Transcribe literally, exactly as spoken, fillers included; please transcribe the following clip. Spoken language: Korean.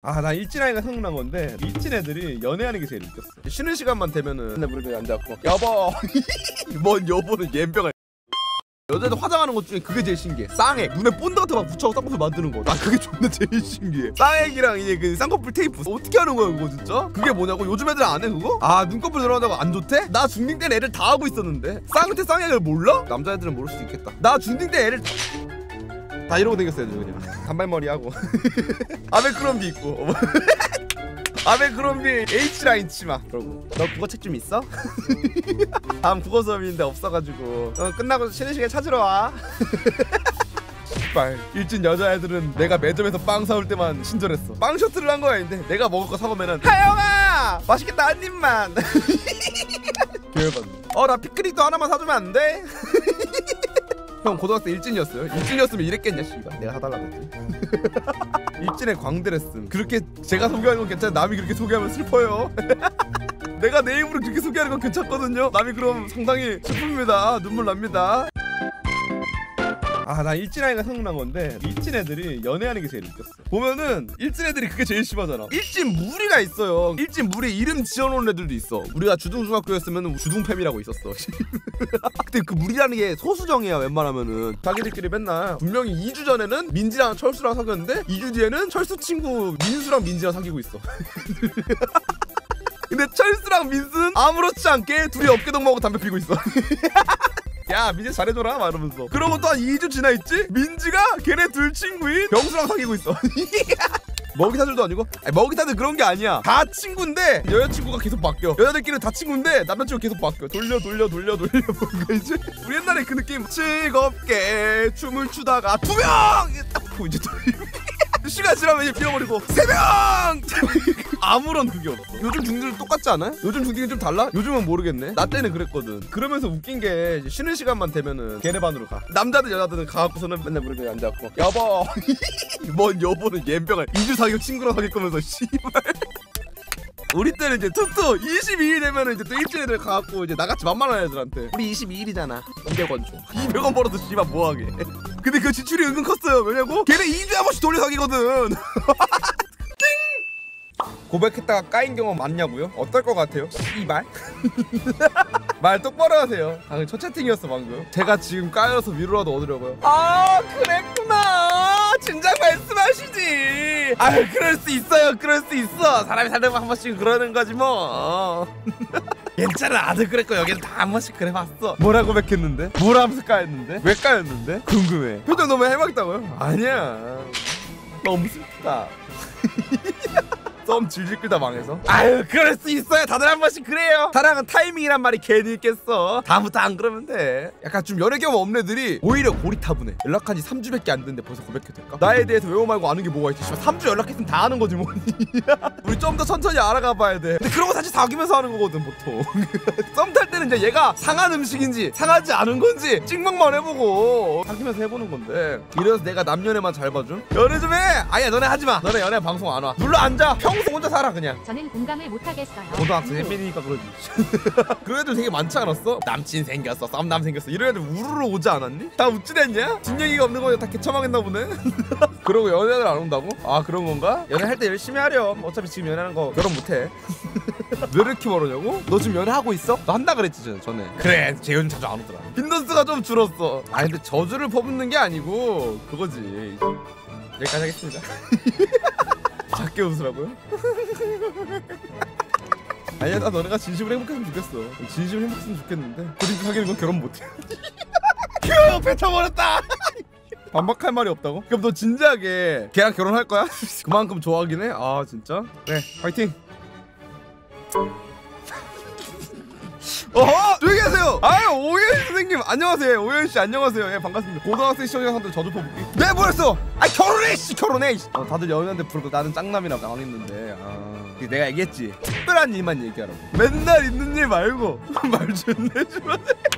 아, 나 일진아이가 생각난 건데 일진 애들이 연애하는 게 제일 웃겼어. 쉬는 시간만 되면은 맨날 무릎에 앉아갖고 여보 뭔 여보는 예병을 여자들 화장하는 것 중에 그게 제일 신기해. 쌍액 눈에 본드 같은 거 막 붙여서 쌍꺼풀 만드는 거. 나 그게 존나 제일 신기해. 쌍액이랑 이제 그 쌍꺼풀 테이프 어떻게 하는 거야 그거 진짜? 그게 뭐냐고? 요즘 애들 안 해 그거? 아 눈꺼풀 들어간다고 안 좋대? 나 중딩 때는 애를 다 하고 있었는데 쌍한테 쌍액을 몰라? 남자애들은 모를 수도 있겠다. 나 중딩 때 애를 다 이러고 댕겼어요 그냥. 단발머리 하고 아베크롬비 입고 아베크롬비 H라인 치마 그러고. 너 국어책 좀 있어? 다음 국어 수업인데 없어가지고 어, 끝나고 쉬는 시간에 찾으러 와. 일진 여자애들은 내가 매점에서 빵 사올 때만 친절했어. 빵 셔틀을 한 거야. 근데 내가 먹을 거 사오면은 하영아! 맛있겠다 한 입만! 기회받네. 어 나 피크닉도 하나만 사주면 안 돼? 형 고등학생 일진이었어요? 일진이었으면 이랬겠냐 씨발. 내가 사달라고 했지. 일진의 광대레슨. 그렇게 제가 소개하는 건 괜찮아. 남이 그렇게 소개하면 슬퍼요. 내가 내 입으로 그렇게 소개하는 건 괜찮거든요. 남이 그럼 상당히 슬픕니다. 눈물 납니다. 아, 나 일진아이가 생각난 건데 일진 애들이 연애하는 게 제일 웃겼어. 보면은 일진 애들이 그게 제일 심하잖아. 일진 무리가 있어요. 일진 무리 이름 지어놓은 애들도 있어. 우리가 주둥중학교였으면 주둥팸이라고 있었어. 근데 그 무리라는 게 소수정이야 웬만하면은. 자기들끼리 맨날 분명히 이 주 전에는 민지랑 철수랑 사귀었는데 이 주 뒤에는 철수 친구 민수랑 민지랑 사귀고 있어. 근데 철수랑 민수는 아무렇지 않게 둘이 어깨동 먹고 담배 피고 있어. 야 민지 잘해줘라 막 이러면서. 그러고 또 한 이 주 지나있지? 민지가 걔네 둘 친구인 병수랑 사귀고 있어. 먹이사들도 아니고. 아니, 먹이사들 그런 게 아니야. 다 친구인데 여자친구가 계속 바뀌어. 여자들끼리는 다 친구인데 남자친구 계속 바뀌어. 돌려 돌려 돌려 돌려 뭔가 이제 우리 옛날에 그 느낌 즐겁게 춤을 추다가 두 명! 딱 보고 이제 시간 지나면 이제 빌어버리고 세 명! 아무런 그게 없어. 요즘 중딩은 똑같지 않아요? 요즘 중딩은 좀 달라? 요즘은 모르겠네. 나 때는 그랬거든. 그러면서 웃긴 게 이제 쉬는 시간만 되면은 걔네반으로 가. 남자들 여자들은 가갖고서는 맨날 무릎에 앉아갖고 여보 뭔 여보는 예병을 이 주 사귀고 친구랑 사귈 거면서 씨발. 우리 때는 이제 툭툭 이십이 일 되면은 이제 또 일진 애들 가갖고 이제 나같이 만만한 애들한테 우리 이십이 일이잖아 이백 원 줘. 이백 원 벌어도 씨발 뭐하게. 근데 그 지출이 은근 컸어요. 왜냐고? 걔네 이 주에 한 번씩 돌려 사귀거든. 고백했다가 까인 경험 많냐고요? 어떨 것 같아요? 씨발? 말 똑바로 하세요. 방금 첫 채팅이었어 방금. 제가 지금 까여서 위로라도 얻으려고요. 아 그랬구나. 진작 말씀하시지. 아 그럴 수 있어요. 그럴 수 있어. 사람이 살다 보면 한 번씩 그러는 거지 뭐. 괜찮아 나도 그랬고 여기는 다 한 번씩 그래봤어. 뭐라 고백했는데? 뭐라 하면서 까였는데? 왜 까였는데? 궁금해. 표정 너무 해맑다고요? 아니야 너무 슬프다. 썸 질질 끌다 망해서. 아유 그럴 수 있어요. 다들 한 번씩 그래요. 사랑은 타이밍이란 말이 괜히 있겠어. 다음부터 안 그러면 돼. 약간 좀 연애 경험 없는 애들이 오히려 고리타분해. 연락한 지 삼 주밖에 안 됐는데 벌써 고백해도 될까? 나에 대해서 외워 말고 아는 게 뭐가 있지. 삼 주 연락했으면 다 아는 거지 뭐니. 우리 좀 더 천천히 알아가 봐야 돼. 근데 그런 거 사실 사귀면서 하는 거거든 보통. 썸 탈 때는 이제 얘가 상한 음식인지 상하지 않은 건지 찍먹만 해보고 사귀면서 해보는 건데. 이래서 내가 남연애만 잘 봐줌? 연애 좀 해! 아니야 너네 하지마. 너네 연애 방송 안 와. 눌러 앉아. 평 혼자 살아 그냥. 저는 공감을 못하겠어요. 고등학생 햇빛이니까 그러지. 그런 애들 되게 많지 않았어? 남친 생겼어 썸남 생겼어 이런 애들 우르르 오지 않았니? 다 웃지랬냐? 진얘기가 없는 거니까 다 개처망했나 보네. 그러고 연애들 안 온다고? 아 그런 건가? 연애할 때 열심히 하렴. 어차피 지금 연애하는 거 결혼 못해. 왜 이렇게 모르냐고? 너 지금 연애하고 있어? 너 한다 그랬지 전에. 그래 재윤 자주 안 오더라. 빈던스가 좀 줄었어. 아 근데 저주를 퍼붓는 게 아니고 그거지. 여기까지 하겠습니다. 작게 웃으라고요? 아니야 나 너네가 진심으로 행복했으면 좋겠어. 진심으로 행복했으면 좋겠는데 그리고 사귀는 건 결혼 못해. 큐! 뱉어버렸다! 반박할 말이 없다고? 그럼 너 진지하게 걔랑 결혼할 거야? 그만큼 좋아하긴 해? 아 진짜? 네 파이팅! 어허! 조용히 하세요! 아유 오현 선생님 안녕하세요. 오현씨 안녕하세요. 예 반갑습니다. 고등학생 시청자분들 저도 퍼볼게. 네 뭐랬어! 아 결혼해! 씨 결혼해! 어, 다들 연애한테 부르고 나는 짱남이라고 안 했는데 아... 내가 얘기했지. 특별한 일만 얘기하라고. 맨날 있는 일 말고 말 좀 내주면 돼.